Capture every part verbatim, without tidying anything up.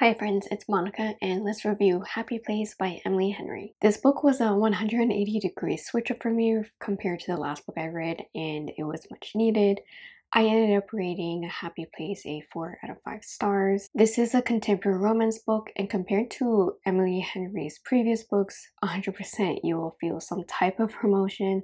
Hi friends, it's Monica and let's review Happy Place by Emily Henry. This book was a one hundred eighty degree switch up for me compared to the last book I read, and it was much needed. I ended up rating Happy Place a four out of five stars. This is a contemporary romance book, and compared to Emily Henry's previous books, one hundred percent you will feel some type of emotion.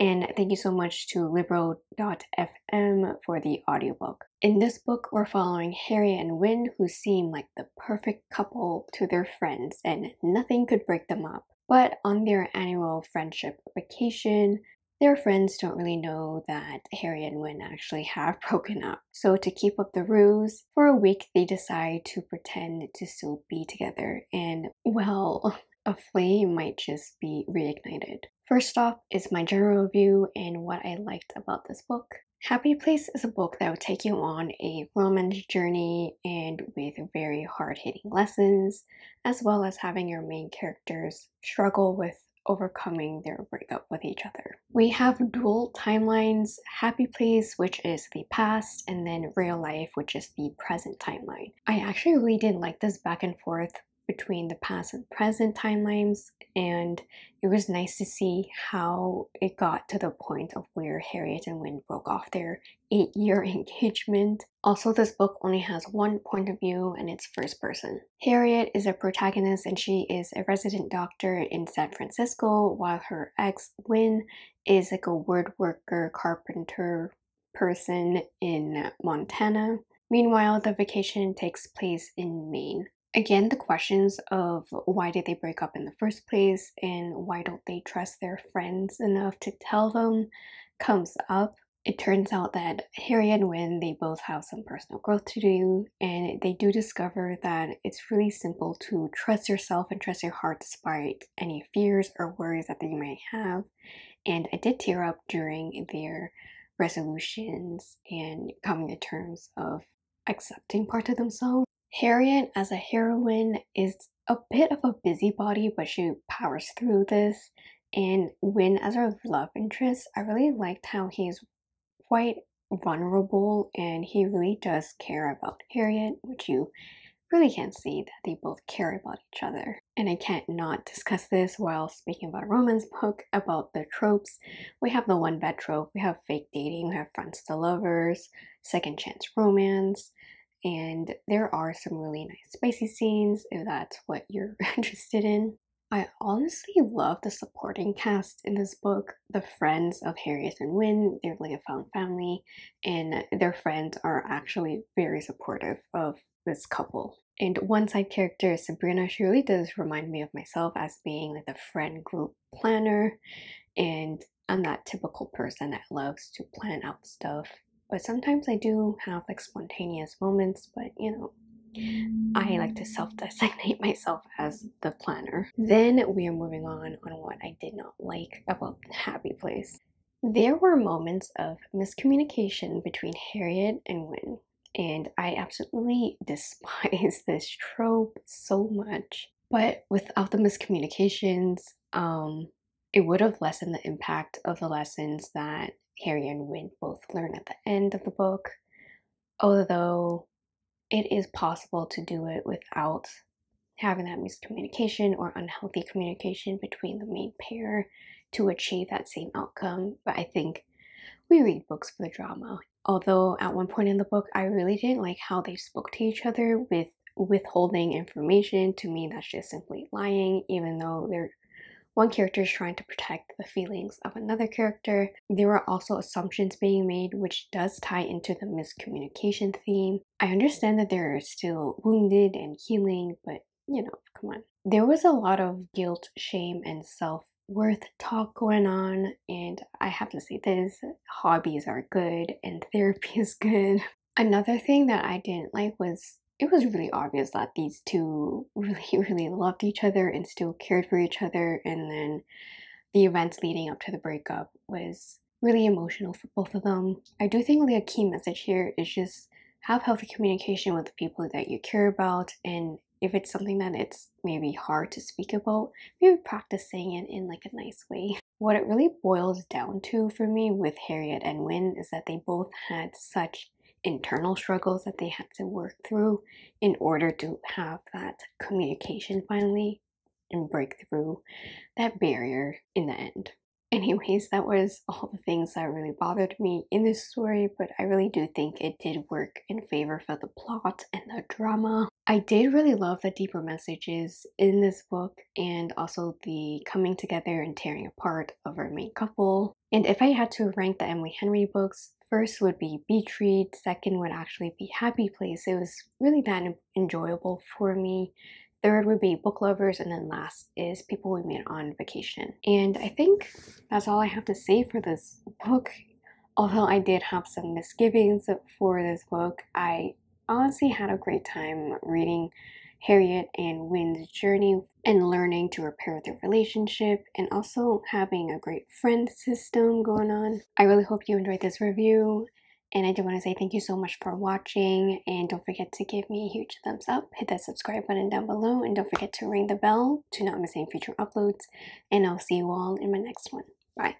And thank you so much to libro dot f m for the audiobook. In this book, we're following Harry and Wynne, who seem like the perfect couple to their friends, and nothing could break them up. But on their annual friendship vacation, their friends don't really know that Harry and Wynne actually have broken up. So to keep up the ruse, for a week they decide to pretend to still be together, and well, a flame might just be reignited. First off is my general review and what I liked about this book. Happy Place is a book that will take you on a romance journey and with very hard-hitting lessons, as well as having your main characters struggle with overcoming their breakup with each other. We have dual timelines: Happy Place, which is the past, and then real life, which is the present timeline. I actually really did like this back and forth between the past and present timelines, and it was nice to see how it got to the point of where Harriet and Wynne broke off their eight-year engagement. Also, this book only has one point of view and it's first person. Harriet is a protagonist and she is a resident doctor in San Francisco, while her ex Wynne is like a word worker carpenter person in Montana. Meanwhile, the vacation takes place in Maine. Again, the questions of why did they break up in the first place and why don't they trust their friends enough to tell them comes up. It turns out that Harry and Wynne, they both have some personal growth to do, and they do discover that it's really simple to trust yourself and trust your heart despite any fears or worries that they might have. And I did tear up during their resolutions and coming to terms of accepting part of themselves. Harriet, as a heroine, is a bit of a busybody, but she powers through this. And Wynne, as her love interest, I really liked how he's quite vulnerable and he really does care about Harriet, which you really can't see that they both care about each other. And I can't not discuss this while speaking about a romance book, about the tropes. We have the one bad trope, we have fake dating, we have friends to lovers, second chance romance. And there are some really nice spicy scenes if that's what you're interested in. I honestly love the supporting cast in this book. The friends of Harriet and Wynne, they're like a found family, and their friends are actually very supportive of this couple. And one side character, Sabrina, she really does remind me of myself as being like the friend group planner, and I'm that typical person that loves to plan out stuff. But sometimes I do have like spontaneous moments, but you know, I like to self-designate myself as the planner. Then we are moving on on what I did not like about Happy Place. There were moments of miscommunication between Harriet and Wynne, and I absolutely despise this trope so much. But without the miscommunications, um, it would have lessened the impact of the lessons that Harry and Wynne both learn at the end of the book, although it is possible to do it without having that miscommunication or unhealthy communication between the main pair to achieve that same outcome. But I think we read books for the drama. Although at one point in the book, I really didn't like how they spoke to each other with withholding information. To me, that's just simply lying, even though they're one character is trying to protect the feelings of another character. There were also assumptions being made, which does tie into the miscommunication theme. I understand that they're still wounded and healing, but you know, come on. There was a lot of guilt, shame, and self-worth talk going on, and I have to say this, hobbies are good and therapy is good. Another thing that I didn't like was it was really obvious that these two really, really loved each other and still cared for each other. And then the events leading up to the breakup was really emotional for both of them. I do think like a key message here is just have healthy communication with the people that you care about. And if it's something that it's maybe hard to speak about, maybe practice saying it in like a nice way. What it really boils down to for me with Harriet and Wynne is that they both had such internal struggles that they had to work through in order to have that communication finally and break through that barrier in the end. Anyways, that was all the things that really bothered me in this story, but I really do think it did work in favor for the plot and the drama. I did really love the deeper messages in this book and also the coming together and tearing apart of our main couple. And if I had to rank the Emily Henry books, first would be Beach Read, second would actually be Happy Place. It was really that enjoyable for me. Third would be Book Lovers, and then last is People We Meet On Vacation. And I think that's all I have to say for this book. Although I did have some misgivings for this book, I honestly had a great time reading Harriet and Wynn's journey and learning to repair their relationship, and also having a great friend system going on. I really hope you enjoyed this review. And I do want to say thank you so much for watching, and don't forget to give me a huge thumbs up, hit that subscribe button down below, and don't forget to ring the bell to not miss any future uploads, and I'll see you all in my next one. Bye!